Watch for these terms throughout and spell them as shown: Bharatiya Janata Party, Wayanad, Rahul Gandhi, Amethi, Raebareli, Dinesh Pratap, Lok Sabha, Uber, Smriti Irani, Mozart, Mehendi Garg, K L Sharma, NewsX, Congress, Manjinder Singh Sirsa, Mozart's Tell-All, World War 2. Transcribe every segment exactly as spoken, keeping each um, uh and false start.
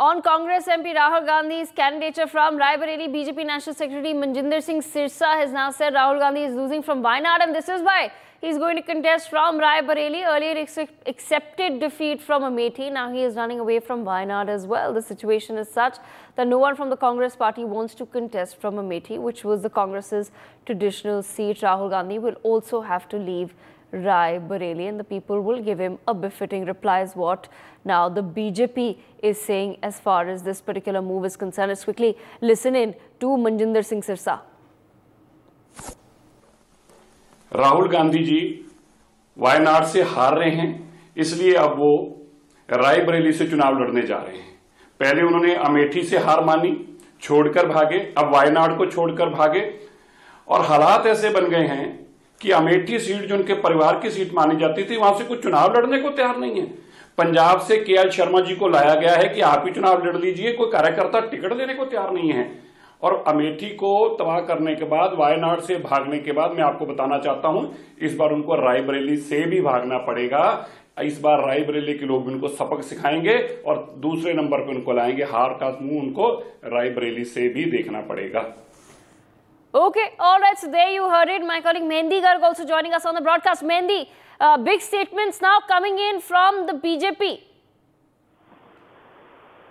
On Congress M P Rahul Gandhi's candidature from Raebareli, B J P National Secretary Manjinder Singh Sirsa has now said Rahul Gandhi is losing from Wayanad, and this is why he is going to contest from Raebareli. Earlier he accepted defeat from Amethi. Now he is running away from Wayanad as well. The situation is such that no one from the Congress party wants to contest from Amethi, which was the Congress's traditional seat. Rahul Gandhi will also have to leave Raebareli, and the people will give him a befitting reply is what now the B J P is saying as far as this particular move is concerned. Let's quickly listen in to Manjinder Singh Sirsa. Rahul Gandhi ji Wayanad से हार रहे हैं, इसलिए अब वो रायबरेली से चुनाव लड़ने जा रहे हैं। पहले उन्होंने अमेठी से हार मानी, छोड़कर भागे, अब वायनाड को छोड़कर भागे, और हालात ऐसे बन गए हैं कि अमेठी सीट जो उनके परिवार की सीट मानी जाती थी, वहां से कुछ चुनाव लड़ने को तैयार नहीं है। पंजाब से के एल शर्मा जी को लाया गया है कि आप ही चुनाव लड़ लीजिए, कोई कार्यकर्ता टिकट देने को तैयार नहीं है। और अमेठी को तबाह करने के बाद, वायनाड से भागने के बाद, मैं आपको बताना चाहता हूं, इस बार उनको रायबरेली से भी भागना पड़ेगा। इस बार रायबरेली के लोग उनको सबक सिखाएंगे और दूसरे नंबर पर उनको लाएंगे। हार का मुंह उनको रायबरेली से भी देखना पड़ेगा। Okay, all right, so there you heard it. My colleague Mehendi Garg also joining us on the broadcast. Mehendi, uh, big statements now coming in from the B J P.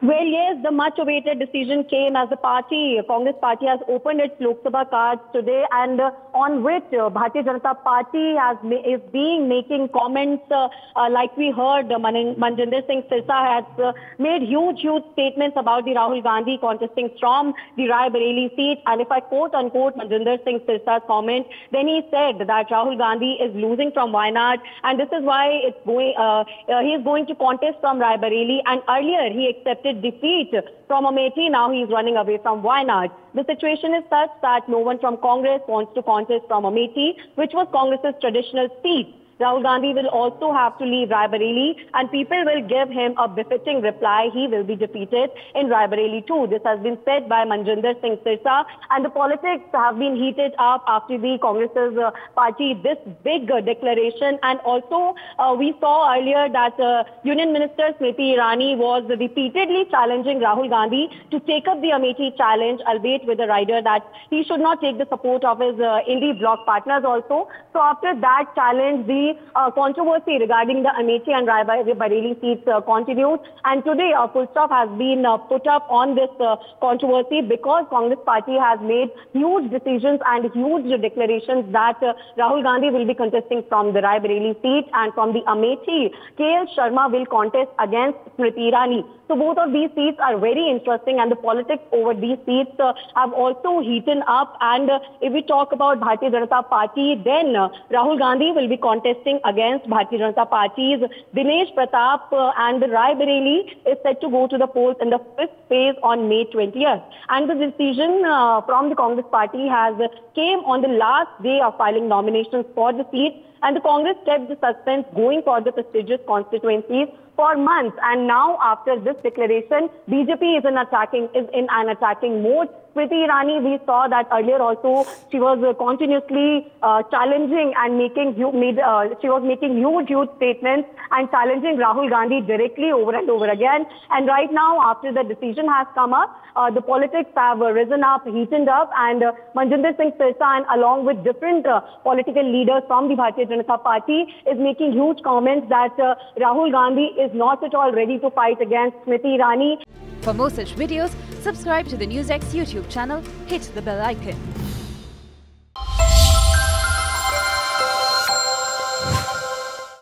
Well, yes, the much-awaited decision came as the party, Congress party, has opened its Lok Sabha cards today, and uh, on which uh, Bharatiya Janata Party has is being making comments uh, uh, like we heard. Uh, Man Manjinder Singh Sirsa has uh, made huge, huge statements about the Rahul Gandhi contesting from the Raebareli seat. And if I quote unquote Manjinder Singh Sirsa's comment, then he said that Rahul Gandhi is losing from Wayanad, and this is why it's going. Uh, uh, he is going to contest from Raebareli, and earlier he accepted defeat from Amethi. Now he is running away from Wayanad. The situation is such that no one from Congress wants to contest from Amethi, which was Congress's traditional seat. Rahul Gandhi will also have to leave Raebareli, and people will give him a befitting reply. He will be defeated in Raebareli too. This has been said by Manjinder Singh Sirsa, and the politics have been heated up after the Congress's uh, party, this big uh, declaration. And also, uh, we saw earlier that uh, Union Minister Smriti Irani was repeatedly challenging Rahul Gandhi to take up the Amethi challenge, albeit with a rider that he should not take the support of his uh, indie bloc partners also. So after that challenge, the Uh, controversy regarding the Amethi and Raebareli seats uh, continues, and today a full stop has been uh, put up on this uh, controversy, because Congress party has made huge decisions and huge declarations that uh, Rahul Gandhi will be contesting from the Raebareli seat, and from the Amethi, K L Sharma will contest against Smriti Irani. So both of these seats are very interesting, and the politics over these seats uh, have also heated up. And uh, if we talk about Bharatiya Janata Party, then uh, Rahul Gandhi will be contesting against Bharatiya Janata Party's Dinesh Pratap, uh, and the Raebareli is set to go to the polls in the fifth phase on May twentieth. And the decision uh, from the Congress Party has uh, came on the last day of filing nominations for the seat, and the Congress kept the suspense going for the prestigious constituencies for months. And now, after this declaration, B J P is in attacking is in an attacking mode. Smriti Irani, we saw that earlier also, she was uh, continuously uh, challenging and making huge, made, uh, she was making huge, huge statements and challenging Rahul Gandhi directly over and over again. And right now, after the decision has come up, uh, the politics have uh, risen up, heated up, and uh, Manjinder Singh Sirsa, and along with different uh, political leaders from the Bharatiya Janata Party, is making huge comments that uh, Rahul Gandhi is not at all ready to fight against Smriti Irani. For more such videos, subscribe to the NewsX YouTube channel, hit the bell icon.